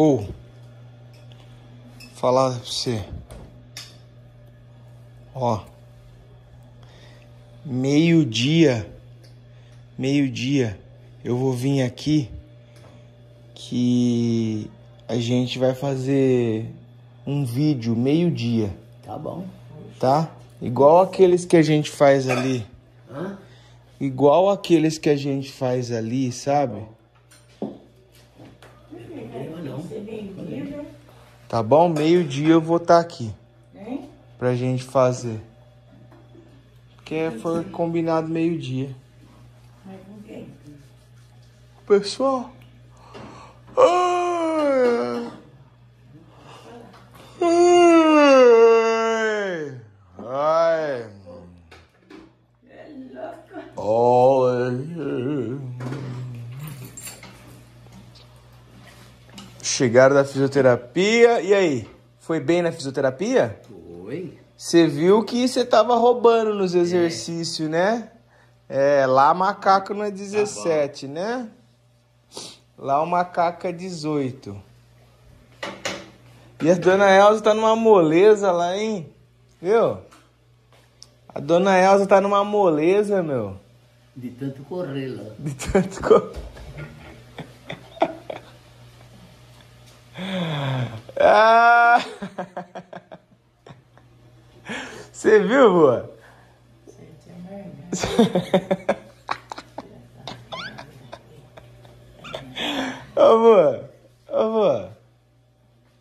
Ou falar pra você, ó, meio-dia eu vou vir aqui que a gente vai fazer um vídeo meio-dia. Tá bom. Tá? Igual aqueles que a gente faz ali. Hã? Igual aqueles que a gente faz ali, sabe? Tá bom? Meio-dia eu vou estar aqui. Hein? Pra gente fazer. Porque foi combinado meio-dia. Mas ninguém. Pessoal. Ai. É louco. Chegaram da fisioterapia. E aí? Foi bem na fisioterapia? Foi. Você viu que você tava roubando nos exercícios, né? É, lá macaco não é 17, tá, né? Lá o macaco é 18. E a dona Elza tá numa moleza lá, hein? Viu? A dona Elza tá numa moleza, meu. De tanto correr lá. De tanto correr. Ah! Você viu, boa? Ô, boa.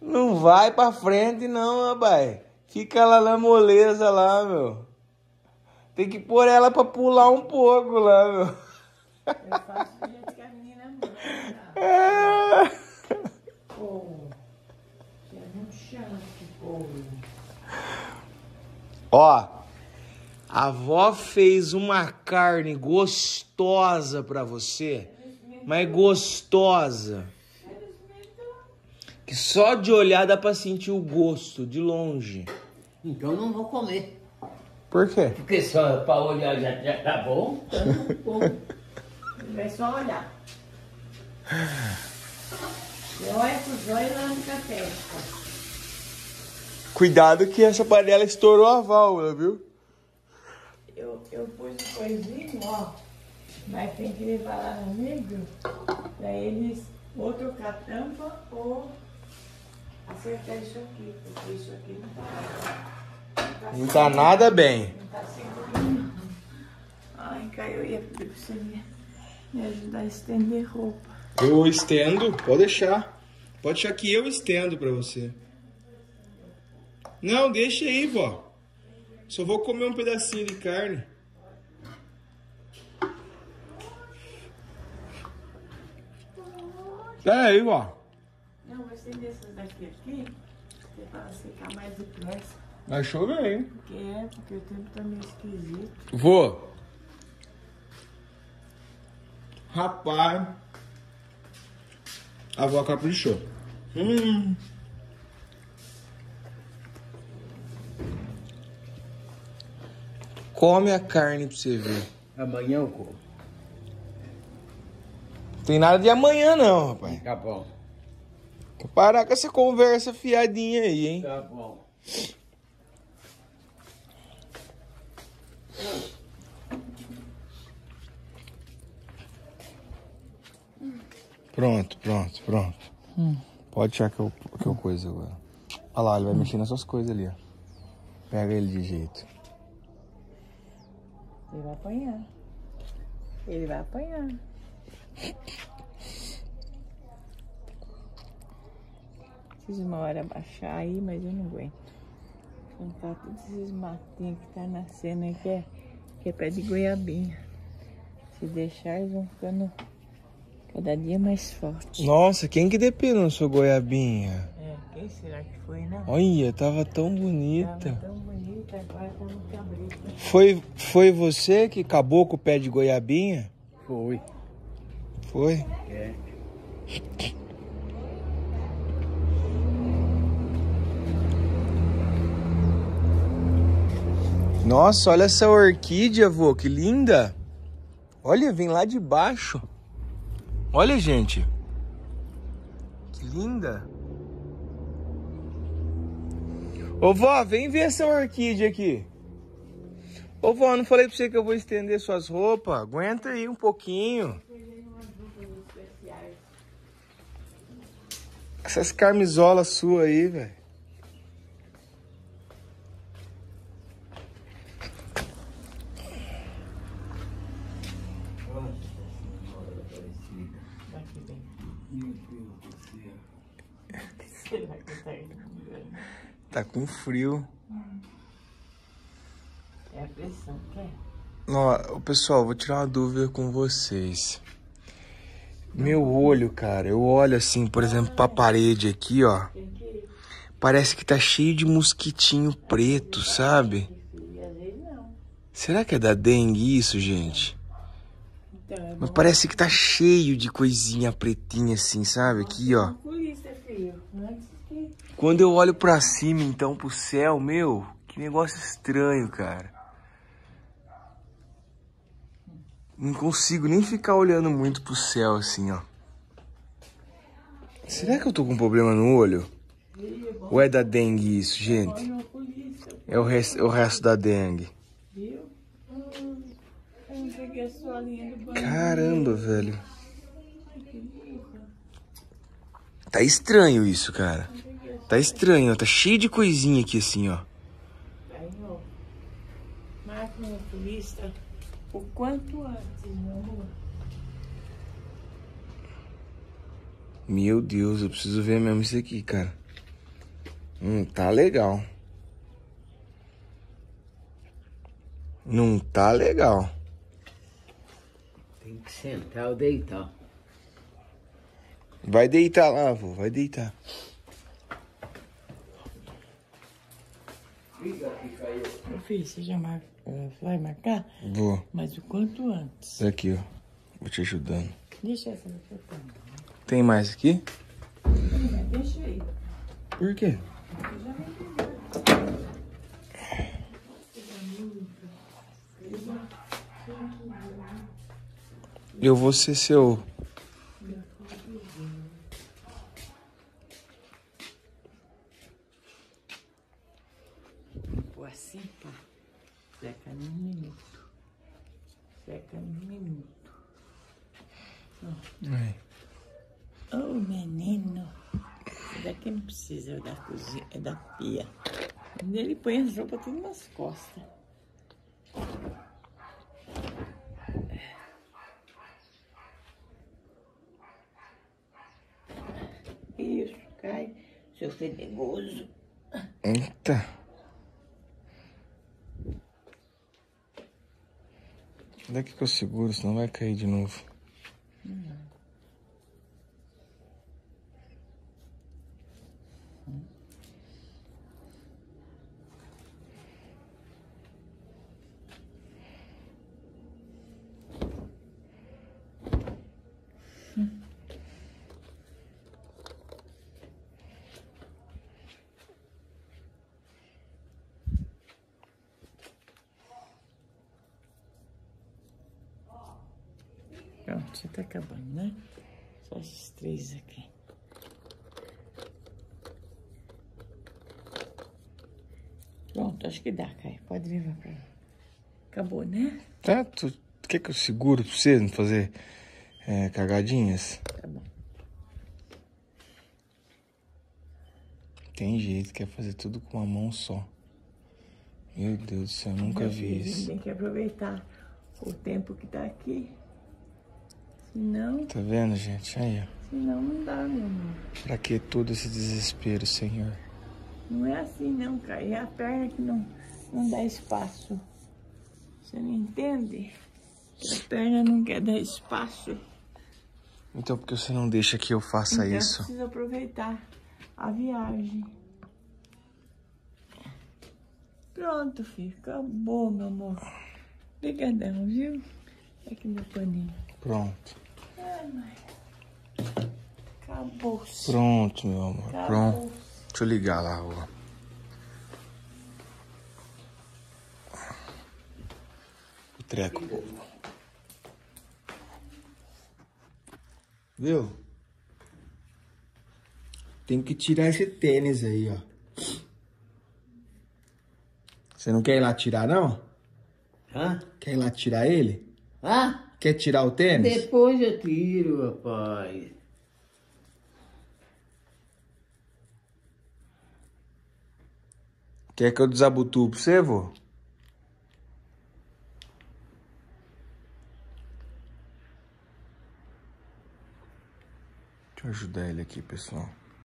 Não vai pra frente, não, rapaz. Fica lá na moleza lá, meu. Tem que pôr ela pra pular um pouco lá, meu. Eu faço do jeito que a menina manda. Ó, a vó fez uma carne gostosa pra você, mas gostosa, que só de olhar dá pra sentir o gosto, de longe. Então eu não vou comer. Por quê? Porque só pra olhar já tá bom, então não como. É só olhar. Eu olho pro zóio e lá no café. Cuidado que essa panela estourou a válvula, viu? Eu pus um coisinho, ó. Mas tem que levar lá no meio. Daí eles ou trocar a tampa ou acertar isso aqui. Porque isso aqui não tá nada bem. Não tá seguro. Ai, Caio, eu ia pedir pra você me ajudar a estender roupa. Eu estendo? Pode deixar. Pode deixar que eu estendo pra você. Não, deixa aí, vó. Só vou comer um pedacinho de carne. Pera aí, vó. Não, vou estender essas daqui que é pra secar mais depressa. Vai chover, hein? Porque o tempo tá meio esquisito. Vó. Rapaz. A vó caprichou. Come a carne pra você ver. Amanhã eu como. Não tem nada de amanhã não, rapaz. Tá bom. Parar com essa conversa fiadinha aí, hein? Tá bom. Pronto. Pode achar que eu coisa agora. Olha lá, ele vai mexer nas suas coisas ali, ó. Pega ele de jeito. Ele vai apanhar. Preciso uma hora baixar aí, mas eu não aguento. Plantar todos esses matinhos que tá nascendo aí, que é pé de goiabinha. Se deixar, eles vão ficando cada dia mais fortes. Nossa, quem que depinou sua goiabinha? É, quem será que foi, né? Olha, tava tão bonita. Agora tá no cabrito. Foi você que acabou com o pé de goiabinha? Foi? É. Nossa, olha essa orquídea, vô, que linda. Olha, vem lá de baixo. Olha, gente. que linda. Ô vó, vem ver essa orquídea aqui. Ô vó, não falei pra você que eu vou estender suas roupas? Aguenta aí um pouquinho. Essas camisolas suas aí, velho. Tá com frio. É a pressão que é. Ó, pessoal, vou tirar uma dúvida com vocês. Meu olho, cara, eu olho assim, por exemplo, pra parede aqui, ó. Parece que tá cheio de mosquitinho preto, sabe? Será que é da dengue isso, gente? Mas parece que tá cheio de coisinha pretinha assim, sabe? Aqui, ó. Quando eu olho pra cima, então, pro céu, meu, que negócio estranho, cara. Não consigo nem ficar olhando muito pro céu, assim, ó. Será que eu tô com problema no olho? Ou é da dengue isso, gente? É o resto da dengue. Caramba, velho. Tá estranho isso, cara. Tá estranho, ó. Tá cheio de coisinha aqui, assim, ó. Máquina turista, o quanto antes, meu amor. Meu Deus, eu preciso ver mesmo isso aqui, cara. Tá legal. Não tá legal. Tem que sentar ou deitar. Vai deitar lá, vô. Vai deitar. Meu filho, você já vai marcar? Vou. Mas o quanto antes. Aqui, ó. Vou te ajudando. Deixa essa no seu pano. Tem mais aqui? Deixa aí. Por quê? Eu já me eu vou ser seu... Seca num minuto. Seca num minuto. Ô, oh, menino. Isso daqui não precisa, é da cozinha, é da pia. Ele põe as roupas tudo nas costas. Isso, Caio. Seu fedegoso. Eita. Onde é que eu seguro, senão vai cair de novo. Pronto, já tá acabando, né? Só esses três aqui. Pronto, acho que dá, Caio. Pode vir pra lá. Acabou, né? Tá, tu quer que eu seguro pra você não fazer cagadinhas? Tá bom. Tem jeito, quer fazer tudo com uma mão só. Meu Deus do céu, eu nunca vi isso. Tem que aproveitar o tempo que tá aqui. Não. Tá vendo, gente? Aí, ó. Senão não dá, meu amor. Pra que todo esse desespero, Senhor? Não é assim, não, cara. É a perna que não dá espaço. Você não entende? Que a perna não quer dar espaço. Então, por que você não deixa que eu faça então, isso? Eu preciso aproveitar a viagem. Pronto, filho. Acabou, meu amor. Obrigadão, viu? Olha aqui meu paninho. Pronto. Ai, mãe. Acabou-se. Pronto, meu amor. Acabou. Pronto. Deixa eu ligar lá, ó. O treco. Viu? Tem que tirar esse tênis aí, ó. Você não quer ir lá tirar, não? Hã? Quer ir lá tirar ele? Hã? Quer tirar o tênis? Depois eu tiro, rapaz. Quer que eu desabotuo pra você, vô? Deixa eu ajudar ele aqui, pessoal.